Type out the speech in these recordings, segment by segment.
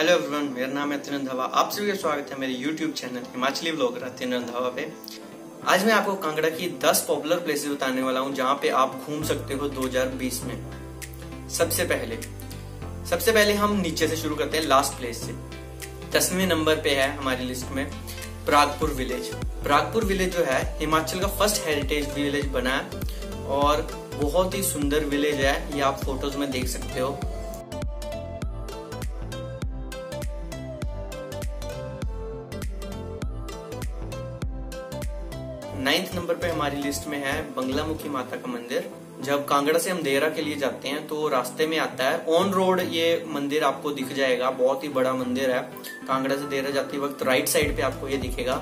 Hello everyone, मेरा नाम है अतिन रंधावा। आप सभी का स्वागत है मेरे YouTube channel Himachali vlogger Atin Randhawa पे। आज मैं आपको कांगड़ा की 10 पॉपुलर प्लेसेस बताने वाला हूँ जहाँ पे आप घूम सकते हो 2020 में। सबसे पहले हम नीचे से शुरू करते हैं, लास्ट प्लेस से। 10वें नंबर पे है हमारी लिस्ट में प्रागपुर विलेज। प्रागपुर विलेज जो है हिमाचल का फर्स्ट हेरिटेज विलेज बना है और बहुत ही सुंदर विलेज है, ये आप फोटोज में देख सकते हो। नाइन्थ नंबर पे हमारी लिस्ट में है बंगला मुखी माता का मंदिर। जब कांगड़ा से हम देहरा के लिए जाते हैं तो रास्ते में आता है, ऑन रोड ये मंदिर आपको दिख जाएगा, बहुत ही बड़ा मंदिर है। कांगड़ा से देहरा जाते वक्त राइट साइड पे आपको ये दिखेगा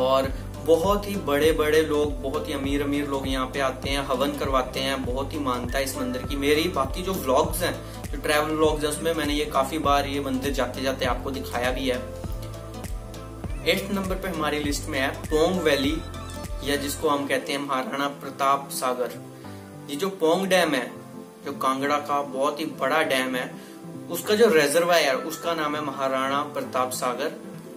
और बहुत ही बड़े बड़े लोग, बहुत ही अमीर लोग यहाँ पे आते हैं, हवन करवाते हैं। बहुत ही मानता है इस मंदिर की। मेरी बाकी जो व्लॉग्स हैं, जो ट्रैवल व्लॉग्स हैं, उसमें मैंने ये काफी बार ये मंदिर जाते जाते आपको दिखाया भी है। 8 नंबर पे हमारी लिस्ट में है पोंग वैली, या जिसको हम कहते हैं महाराणा प्रताप सागर। ये जो पोंग डैम है, जो कांगड़ा का बहुत ही बड़ा डैम है, उसका जो रिजर्वायर, उसका नाम है महाराणा प्रताप सागर।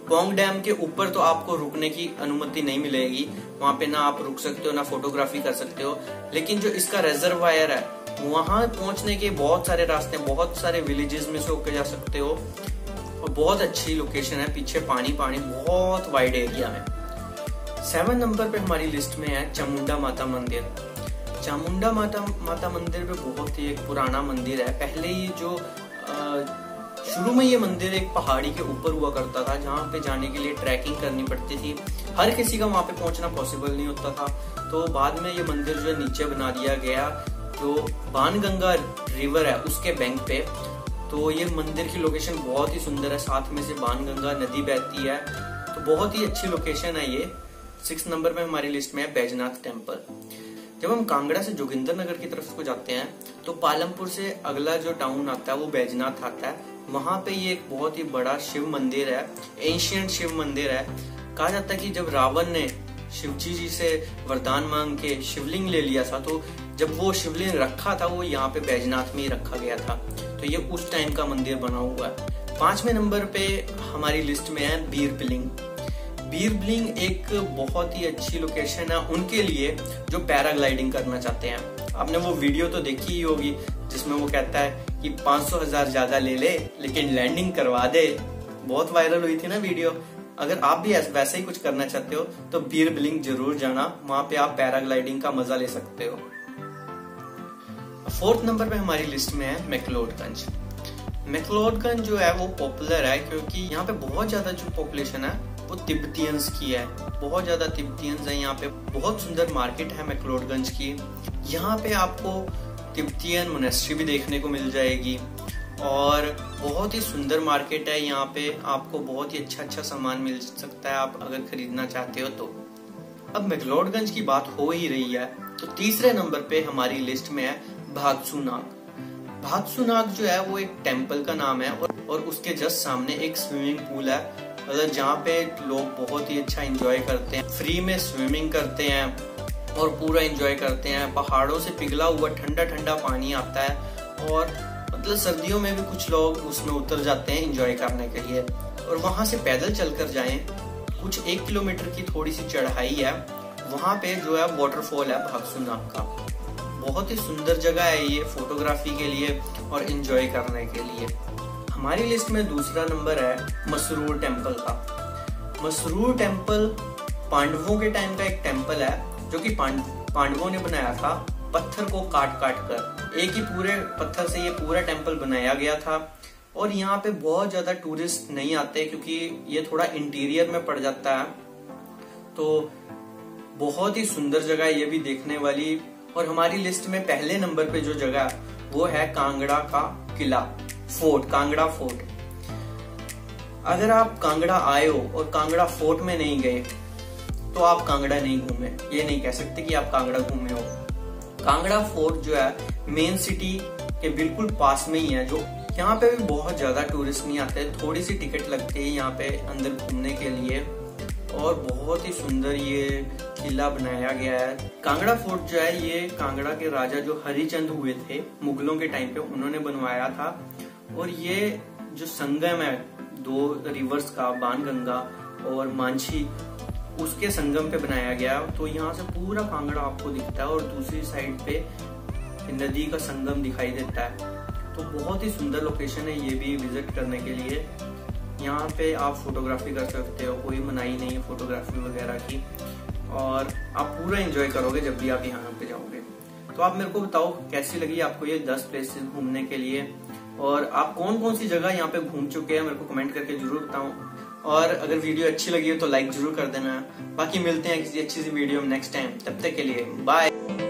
पोंग डैम के ऊपर तो आपको रुकने की अनुमति नहीं मिलेगी, वहां पे ना आप रुक सकते हो ना फोटोग्राफी कर सकते हो, लेकिन जो इसका रिजर्वायर है वहां पहुंचने के बहुत सारे रास्ते, बहुत सारे विलेजेस में से होकर जा सकते हो। बहुत अच्छी लोकेशन है, पीछे पानी बहुत वाइड एरिया में। 7 नंबर पे हमारी लिस्ट में है चामुंडा माता मंदिर। चामुंडा माता मंदिर पे बहुत ही एक पुराना मंदिर है। पहले ये जो शुरू में ये मंदिर एक पहाड़ी के ऊपर हुआ करता था, जहाँ पे जाने के लिए ट्रैकिंग करनी पड़ती थी, हर किसी का वहाँ पे पहुंचना पॉसिबल नहीं होता था। तो बाद में ये मंदिर जो नीचे बना दिया गया, जो बाणगंगा रिवर है उसके बैंक पे। तो ये मंदिर की लोकेशन बहुत ही सुंदर है, साथ में से बाणगंगा नदी बहती है, तो बहुत ही अच्छी लोकेशन है ये। 6 नंबर पे हमारी लिस्ट में है बैजनाथ टेम्पल। जब हम कांगड़ा से जोगिंदर नगर की तरफ को जाते हैं तो पालमपुर से अगला जो टाउन आता है वो बैजनाथ आता है। वहां पे ये एक बहुत ही बड़ा शिव मंदिर है, एंशियंट शिव मंदिर है। कहा जाता है कि जब रावण ने शिवजी जी से वरदान मांग के शिवलिंग ले लिया था, तो जब वो शिवलिंग रखा था वो यहाँ पे बैजनाथ में ही रखा गया था, तो ये उस टाइम का मंदिर बना हुआ है। 5वें नंबर पे हमारी लिस्ट में है बीर बिलिंग। बीर बिलिंग एक बहुत ही अच्छी लोकेशन है उनके लिए जो पैराग्लाइडिंग करना चाहते हैं। आपने वो वीडियो तो देखी ही होगी जिसमें वो कहता है कि 500,000 ज्यादा ले ले लेकिन लैंडिंग करवा दे, बहुत वायरल हुई थी ना वीडियो। अगर आप भी वैसे ही कुछ करना चाहते हो तो बीर बिलिंग जरूर जाना, वहां पे आप पैराग्लाइडिंग का मजा ले सकते हो। 4th नंबर पे हमारी लिस्ट में है मैक्लोडगंज। मैक्लोडगंज जो है वो पॉपुलर है क्योंकि यहाँ पे बहुत ज्यादा जो पॉपुलेशन है वो तिब्बतियंस की है, बहुत ज्यादा तिब्बतियंस है यहाँ पे। बहुत सुंदर मार्केट है मैक्लोडगंज की। यहाँ पे आपको तिब्बतियन मोनेस्ट्री भी देखने को मिल जाएगी और बहुत ही सुंदर मार्केट है। यहाँ पे आपको बहुत ही अच्छा सामान मिल सकता है, आप अगर खरीदना चाहते हो तो। अब मैक्लोडगंज की बात हो ही रही है तो तीसरे नंबर पे हमारी लिस्ट में है भागसू नाग। भागसू नाग जो है वो एक टेम्पल का नाम है और उसके जस्ट सामने एक स्विमिंग पूल है, मतलब जहाँ पे लोग बहुत ही अच्छा एंजॉय करते हैं, फ्री में स्विमिंग करते हैं और पूरा एंजॉय करते हैं। पहाड़ों से पिघला हुआ ठंडा पानी आता है और मतलब सर्दियों में भी कुछ लोग उसमें उतर जाते हैं एंजॉय करने के लिए। और वहां से पैदल चलकर जाएं, कुछ 1 किलोमीटर की थोड़ी सी चढ़ाई है, वहां पे जो है वाटरफॉल है भागसू नाग का। बहुत ही सुंदर जगह है ये फोटोग्राफी के लिए और एंजॉय करने के लिए। हमारी लिस्ट में दूसरा नंबर है मसरूर टेम्पल का। मसरूर टेम्पल पांडवों के टाइम का एक टेम्पल है जो कि पांडवों ने बनाया था, पत्थर को काट कर एक ही पूरे पत्थर से ये पूरा टेम्पल बनाया गया था। और यहाँ पे बहुत ज्यादा टूरिस्ट नहीं आते क्योंकि ये थोड़ा इंटीरियर में पड़ जाता है, तो बहुत ही सुंदर जगह है ये भी देखने वाली। और हमारी लिस्ट में पहले नंबर पे जो जगह वो है कांगड़ा का किला, फोर्ट, कांगड़ा फोर्ट। अगर आप कांगड़ा आए हो और कांगड़ा फोर्ट में नहीं गए तो आप कांगड़ा नहीं घूमे, ये नहीं कह सकते कि आप कांगड़ा घूमे हो। कांगड़ा फोर्ट जो है मेन सिटी के बिल्कुल पास में ही है, जो यहाँ पे भी बहुत ज्यादा टूरिस्ट नहीं आते, थोड़ी सी टिकट लगती है यहाँ पे अंदर घूमने के लिए। और बहुत ही सुंदर ये किला बनाया गया है। कांगड़ा फोर्ट जो है ये कांगड़ा के राजा जो हरिचंद हुए थे मुगलों के टाइम पे, उन्होंने बनवाया था। और ये जो संगम है दो रिवर्स का, बाणगंगा और मांझी, उसके संगम पे बनाया गया। तो यहाँ से पूरा कांगड़ा आपको दिखता है और दूसरी साइड पे नदी का संगम दिखाई देता है। तो बहुत ही सुंदर लोकेशन है ये भी विजिट करने के लिए। यहाँ पे आप फोटोग्राफी कर सकते हो, कोई मनाही नहीं है फोटोग्राफी वगैरह की, और आप पूरा एंजॉय करोगे जब भी आप यहाँ पे जाओगे। तो आप मेरे को बताओ कैसी लगी आपको ये 10 प्लेसेस घूमने के लिए, और आप कौन कौन सी जगह यहाँ पे घूम चुके हैं मेरे को कमेंट करके जरूर बताओ। और अगर वीडियो अच्छी लगी हो तो लाइक जरूर कर देना। बाकी मिलते हैं किसी अच्छी सी वीडियो में नेक्स्ट टाइम, तब तक के लिए बाय।